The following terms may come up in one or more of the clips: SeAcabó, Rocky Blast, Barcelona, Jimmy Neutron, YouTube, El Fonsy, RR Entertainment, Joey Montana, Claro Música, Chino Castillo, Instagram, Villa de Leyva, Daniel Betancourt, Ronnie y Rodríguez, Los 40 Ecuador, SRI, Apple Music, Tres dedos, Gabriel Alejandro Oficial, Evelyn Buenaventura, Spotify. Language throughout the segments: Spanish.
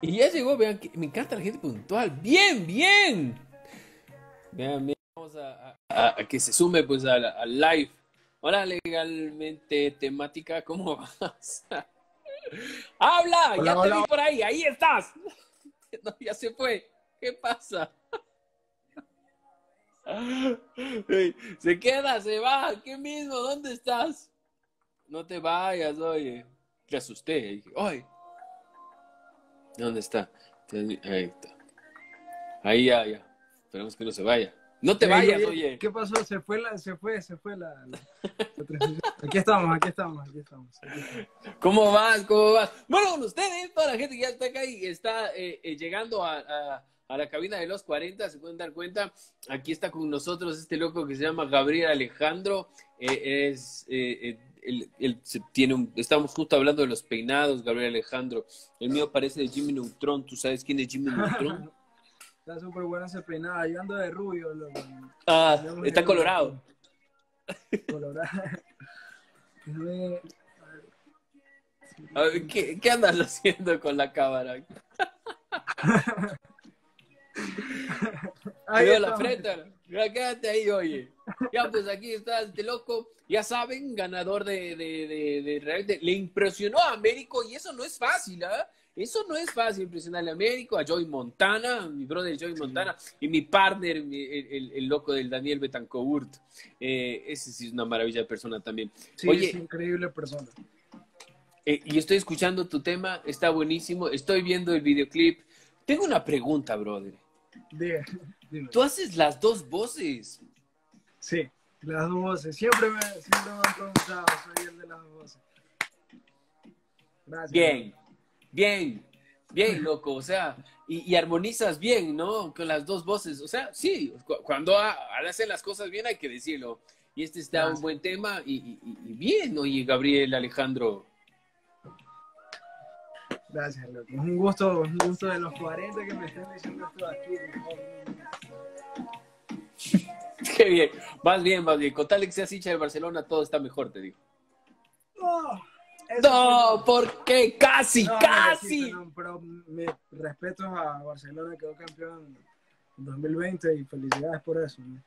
Y ya llegó, vean, que me encanta la gente puntual. Bien, bien. Vean, bien. Vamos a que se sume pues al live. Hola, legalmente temática, ¿cómo vas? ¡Habla! Hola, ya hola, te vi por ahí, ahí estás. No, ya se fue. ¿Qué pasa? Se queda, se va, ¿qué mismo? ¿Dónde estás? No te vayas, oye. Te asusté, dije, oye. ¿Dónde está? Ahí está. Ahí ya. Esperemos que no se vaya. No te vayas, oye. ¿Qué pasó? Se fue la Aquí estamos. ¿Cómo vas? Bueno, con ustedes, toda la gente que ya está acá y está llegando a la cabina de los 40, se pueden dar cuenta. Aquí está con nosotros este loco que se llama Gabriel Alejandro. Estamos justo hablando de los peinados, Gabriel Alejandro. El mío parece de Jimmy Neutron. ¿Tú sabes quién es Jimmy Neutron? Está súper bueno ese peinado. Yo ando de rubio. Está colorado. Colorado. A ver, ¿qué andas haciendo con la cámara? Ahí la frente. Quédate ahí, oye. Ya, pues aquí está este loco. Ya saben, ganador de le impresionó a Américo y eso no es fácil, ¿ah? Eso no es fácil impresionarle a Américo, a Joey Montana, mi brother Joey Montana, y mi partner, el loco del Daniel Betancourt. Ese sí es una maravilla de persona también. Sí, oye, es increíble persona. Y estoy escuchando tu tema, está buenísimo, estoy viendo el videoclip. Tengo una pregunta, brother. Dime. ¿Tú haces las dos voces? Sí, las dos voces. Siempre me han preguntado, soy el de las dos voces. Gracias. Bien, loco, o sea, y armonizas bien, ¿no? Con las dos voces, o sea, sí, cuando hacen las cosas bien hay que decirlo. Y este está un buen tema, y bien, oye, Gabriel Alejandro. Gracias, loco, es un gusto de los 40 que me estén diciendo esto aquí. Qué bien, más bien, con tal que seas hincha del Barcelona todo está mejor, te digo. Oh. No, porque casi. Pero mis respetos a Barcelona, quedó campeón en 2020 y felicidades por eso, ¿no?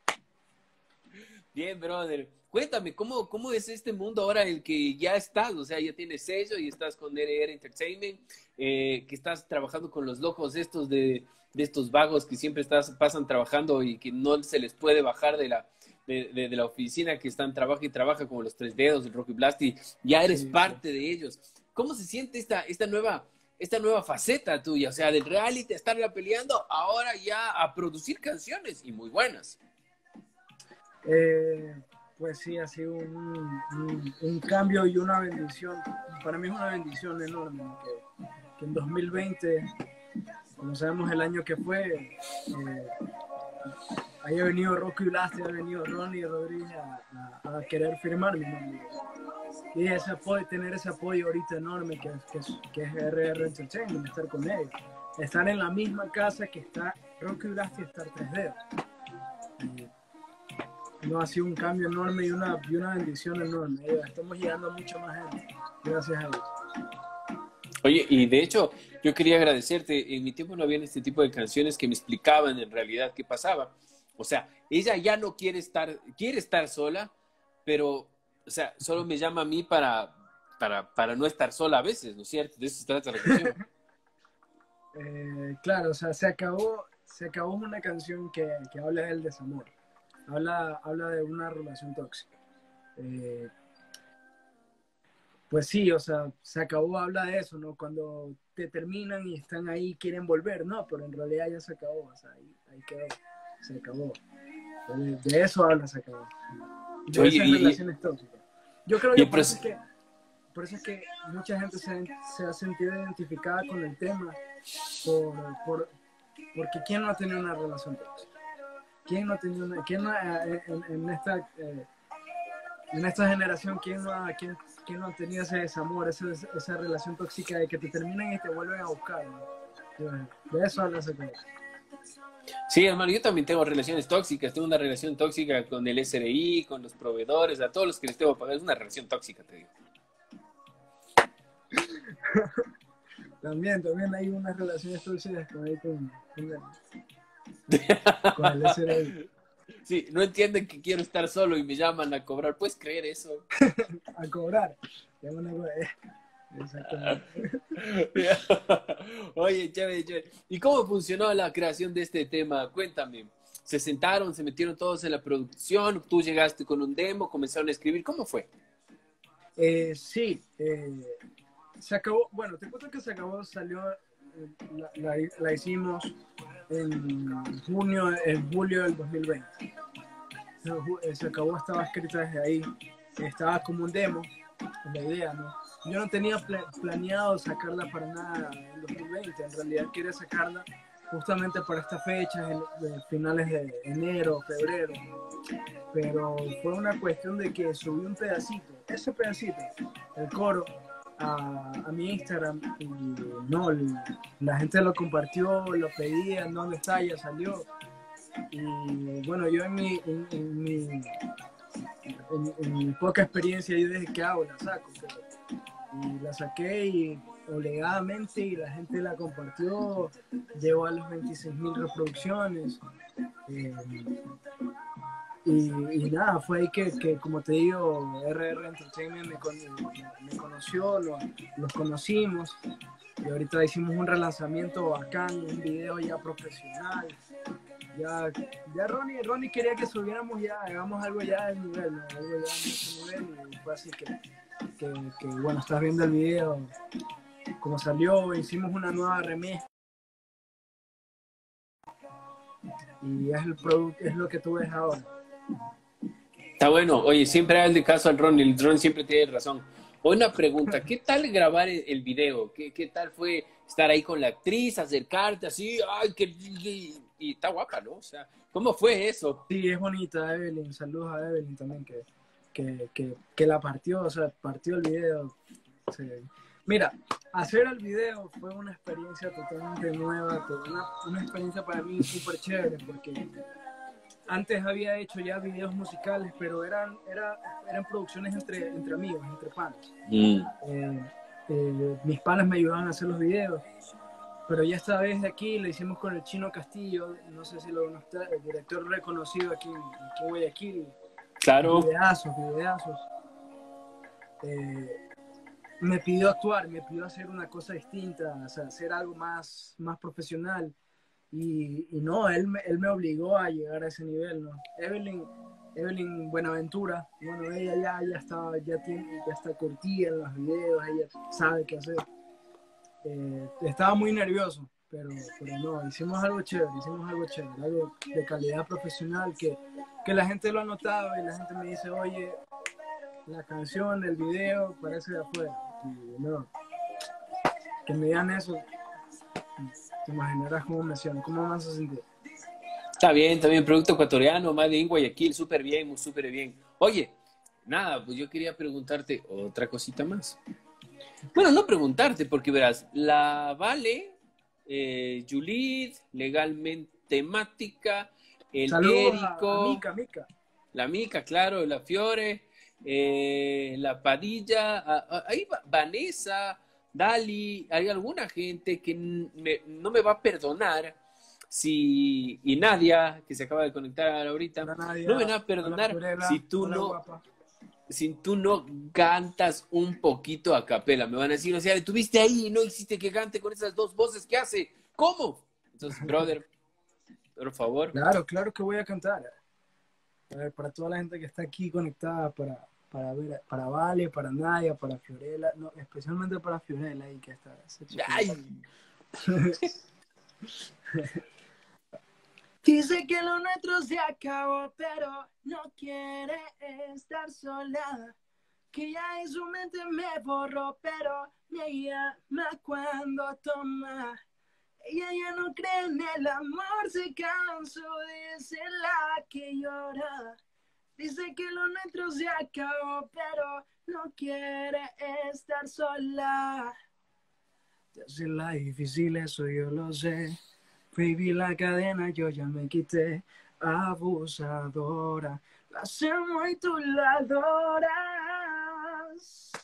Bien, brother. Cuéntame, ¿cómo es este mundo ahora en el que ya estás? O sea, ya tienes sello y estás con RR Entertainment, que estás trabajando con los locos estos de estos vagos que siempre pasan trabajando y que no se les puede bajar de la... De la oficina, que están trabaja y trabaja, como los Tres Dedos, el Rocky Blast, y ya eres parte de ellos. ¿Cómo se siente esta nueva faceta tuya? O sea, del reality, estarla peleando, ahora ya a producir canciones, y muy buenas. Pues sí, ha sido un cambio y una bendición. Para mí es una bendición enorme, que en 2020, como sabemos el año que fue, ahí ha venido Rocky Blast, ha venido Ronnie y Rodríguez a querer firmarme, ¿no? Y tener ese apoyo ahorita enorme que es RR Entertainment, estar con ellos. Estar en la misma casa que está Rocky Blast y estar Tres Dedos. No, ha sido un cambio enorme y una bendición enorme. Estamos llegando a mucha más gente. Gracias a Dios. Oye, y de hecho, yo quería agradecerte. En mi tiempo no había este tipo de canciones que me explicaban en realidad qué pasaba. O sea, ella ya no quiere estar sola, pero, o sea, solo me llama a mí para no estar sola a veces, ¿no es cierto? De eso se trata la canción. Claro, o sea, se acabó una canción que habla del desamor. Habla de una relación tóxica. Pues sí, o sea, se acabó, habla de eso, ¿no? Cuando te terminan y están ahí, quieren volver, no, pero en realidad ya se acabó, o sea, ahí quedó, se acabó. De eso habla, se acabó. De esas relaciones tóxicas. Yo creo que por eso es que mucha gente se ha sentido identificada con el tema, porque ¿quién no ha tenido una relación tóxica? ¿Quién no ha tenido una, en esta generación, ¿quién no ha tenido ese desamor, esa relación tóxica de que te terminan y te vuelven a buscar, ¿no? De eso habla ese tema. Sí, hermano, yo también tengo relaciones tóxicas. Tengo una relación tóxica con el SRI, con los proveedores, a todos los que les tengo que pagar. Es una relación tóxica, te digo. También hay unas relaciones tóxicas con el SRI. Sí, no entienden que quiero estar solo y me llaman a cobrar. ¿Puedes creer eso? A cobrar. Exactamente. Oye, chévere, chévere. ¿Y cómo funcionó la creación de este tema? Cuéntame. ¿Se sentaron, se metieron todos en la producción? ¿Tú llegaste con un demo, comenzaron a escribir? ¿Cómo fue? Sí. Se acabó. Bueno, te cuento que se acabó, salió... La hicimos en julio del 2020. Se acabó, estaba escrita desde ahí. Estaba como un demo, la idea, ¿no? Yo no tenía planeado sacarla para nada en 2020. En realidad quería sacarla justamente para estas fechas, finales de enero, febrero. Pero fue una cuestión de que subí un pedacito, ese pedacito, el coro, a mi Instagram, y no, la gente lo compartió, lo pedía, ¿dónde está? Ya salió. Y bueno, yo en mi poca experiencia, yo dije, ¿qué hago? La saco. Y la saqué y obligadamente, y la gente la compartió, llegó a los 26.000 reproducciones. Y nada, fue ahí que, como te digo, RR Entertainment me conoció, los conocimos, y ahorita hicimos un relanzamiento bacán, un video ya profesional. Ya Ronnie quería que subiéramos, ya hagamos algo ya del nivel, ¿no? Algo ya de ese nivel, y fue así que bueno, estás viendo el video, como salió, hicimos una nueva remezcla. Y es el producto, es lo que tú ves ahora. Está bueno. Oye, siempre hazle caso al Ronnie. El Ronnie siempre tiene razón. Una pregunta, ¿qué tal grabar el video? ¿Qué tal fue estar ahí con la actriz, acercarte así? Ay, y está guapa, ¿no? O sea, ¿cómo fue eso? Sí, es bonita Evelyn. Saludos a Evelyn también, que la partió, o sea, partió el video. Sí. Mira, hacer el video fue una experiencia totalmente nueva, una experiencia para mí súper chévere, porque antes había hecho ya videos musicales, pero eran producciones entre amigos, entre panas. Mis panas me ayudaban a hacer los videos, pero ya esta vez de aquí lo hicimos con el Chino Castillo, no sé si lo conoces, el director reconocido aquí en Guayaquil. Claro. Videazos. Me pidió actuar, me pidió hacer una cosa distinta, o sea, hacer algo más profesional. Y no, él me obligó a llegar a ese nivel, ¿no? Evelyn Buenaventura, bueno, ella ya está curtida en los videos, ella sabe qué hacer. Estaba muy nervioso, pero no, hicimos algo chévere, algo de calidad profesional que la gente lo ha notado, y la gente me dice, oye, la canción, el video, parece de afuera. Y no, que me digan eso, te imaginarás cómo me vas a sentir. Está bien, producto ecuatoriano, más de Guayaquil, súper bien, súper bien. Oye, nada, pues yo quería preguntarte otra cosita más. Bueno, no preguntarte, porque verás, la Vale, Yulid, Legalmente Mática, el Érico, la Mica, claro, la Fiore, la Padilla, ahí va, Vanessa, Dali, hay alguna gente que no me va a perdonar si, y Nadia, que se acaba de conectar ahorita, Nadia, no me va a perdonar Purela, si tú no cantas un poquito a capela. Me van a decir, o sea, estuviste ahí y no hiciste que cante con esas dos voces que hace. ¿Cómo? Entonces, brother, por favor. Claro que voy a cantar. A ver, para toda la gente que está aquí conectada, para Vale, para Nadia, para Fiorella, no, especialmente para Fiorella, ahí que está. ¡Ay! Dice que lo nuestro se acabó, pero no quiere estar sola. Que ya en su mente me borró, pero me llama cuando toma. Ella ya no cree en el amor, se cansó de ser la que llora. Dice que lo nuestro se acabó, pero no quiere estar sola. Te hace la difícil, eso yo lo sé. Baby, la cadena yo ya me quité. Abusadora, la hacemos y tú la adoras.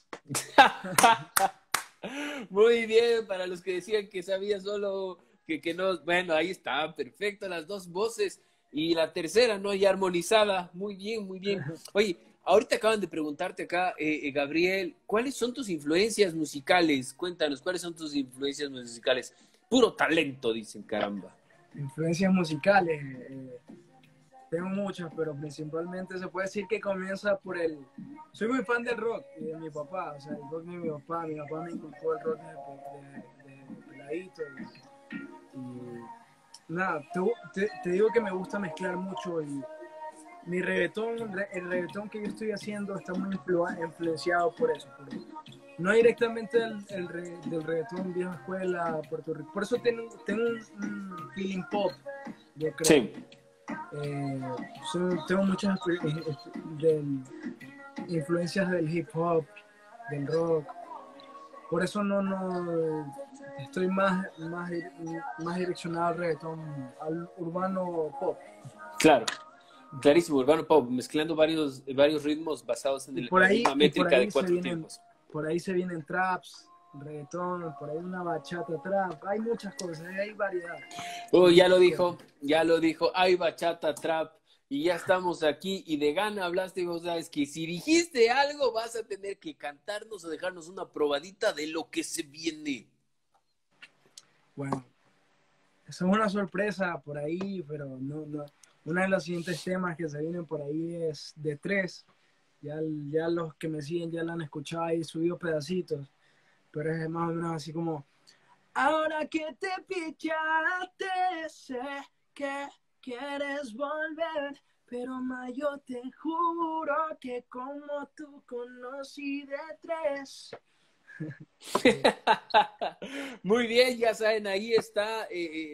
Muy bien, para los que decían que sabía solo que no... Bueno, ahí está, perfecto, las dos voces. Y la tercera, ¿no? Y armonizada. Muy bien, muy bien. Oye, ahorita acaban de preguntarte acá, Gabriel, ¿cuáles son tus influencias musicales? Cuéntanos, ¿cuáles son tus influencias musicales? Puro talento, dicen, caramba. Influencias musicales... tengo muchas, pero principalmente se puede decir que comienza por el... Soy muy fan del rock y de mi papá, o sea, el rock de mi papá. Mi papá me inculcó el rock de peladito. Y nada, te digo que me gusta mezclar mucho. Y mi reggaetón, el reggaetón que yo estoy haciendo está muy influenciado por eso. Por eso. No directamente del reggaetón vieja escuela, Puerto Rico. Por eso tengo un feeling pop, yo creo. Sí. Tengo muchas influencias del hip hop, del rock, por eso no estoy más direccionado al reggaetón, al urbano pop. Claro, clarísimo, urbano pop, mezclando varios ritmos basados en la métrica de cuatro tiempos. Por ahí se vienen traps, reggaetón, por ahí una bachata trap, hay muchas cosas, hay variedad. Ya lo dijo, hay bachata trap y ya estamos aquí y de gana hablaste, y vos sabes que si dijiste algo vas a tener que cantarnos o dejarnos una probadita de lo que se viene. Bueno, eso es una sorpresa por ahí, pero no. Uno de los siguientes temas que se vienen por ahí es de Tres, ya los que me siguen ya la han escuchado ahí, subido pedacitos. Pero es más o menos así como... Ahora que te pichaste, sé que quieres volver, pero ma, yo te juro que como tú conocí de tres. Muy bien, ya saben, ahí está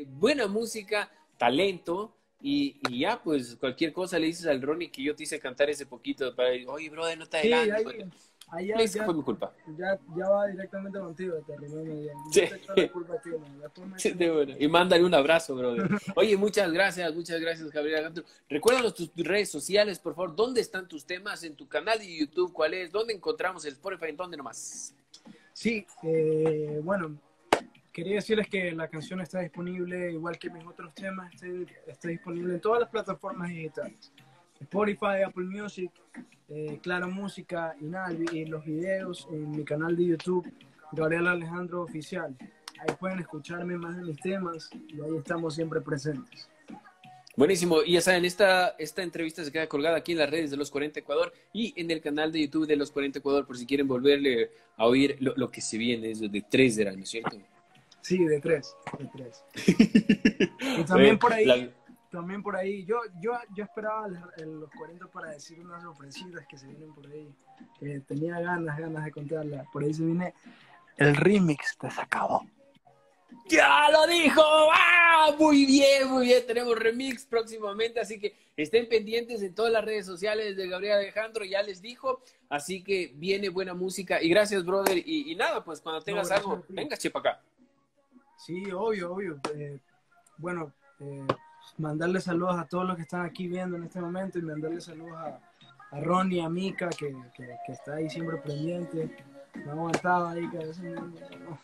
buena música, talento. Y ya, pues, cualquier cosa le dices al Ronnie que yo te hice cantar ese poquito. Para él, oye, brother, no te adelantes. Ya fue mi culpa. Ya va directamente contigo, te reúne. Sí. Bueno. Y mándale un abrazo, brother. Oye, muchas gracias, Gabriel Alejandro. Recuérdanos tus redes sociales, por favor. ¿Dónde están tus temas? ¿En tu canal de YouTube? ¿Cuál es? ¿Dónde encontramos el Spotify? ¿En dónde nomás? Sí, bueno, quería decirles que la canción está disponible, igual que mis otros temas, está disponible en todas las plataformas digitales. Spotify, Apple Music, Claro Música y los videos en mi canal de YouTube, Gabriel Alejandro Oficial. Ahí pueden escucharme más de mis temas y ahí estamos siempre presentes. Buenísimo. Y ya saben, esta entrevista se queda colgada aquí en las redes de Los 40 Ecuador y en el canal de YouTube de Los 40 Ecuador, por si quieren volverle a oír lo que se viene de Tres, ¿no es cierto? Sí, de Tres. De Tres. Y también por ahí... También por ahí, yo esperaba los 40 para decir unas sorpresitas que se vienen por ahí. Tenía ganas de contarlas. Por ahí se viene el remix de Se Acabó. ¡Ya lo dijo! ¡Ah! Muy bien, muy bien. Tenemos remix próximamente, así que estén pendientes en todas las redes sociales de Gabriel Alejandro, ya les dijo. Así que viene buena música. Y gracias, brother. Y nada, pues cuando tengas algo, venga, chepa acá. Sí, obvio. Bueno, mandarle saludos a todos los que están aquí viendo en este momento y mandarle saludos a Ronnie, a Mika, que está ahí siempre pendiente. Me han aguantado ahí que a veces no.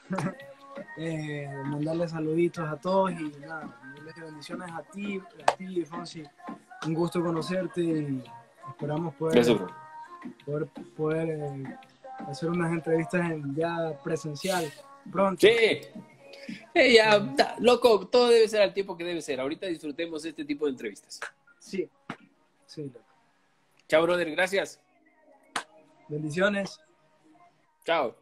Mandarle saluditos a todos y nada, bendiciones a ti, Fonsi. Un gusto conocerte y esperamos poder hacer unas entrevistas ya presencial pronto. Sí. Ya, loco, todo debe ser al tiempo que debe ser. Ahorita disfrutemos este tipo de entrevistas. Sí, loco. Chao, brother, gracias. Bendiciones. Chao.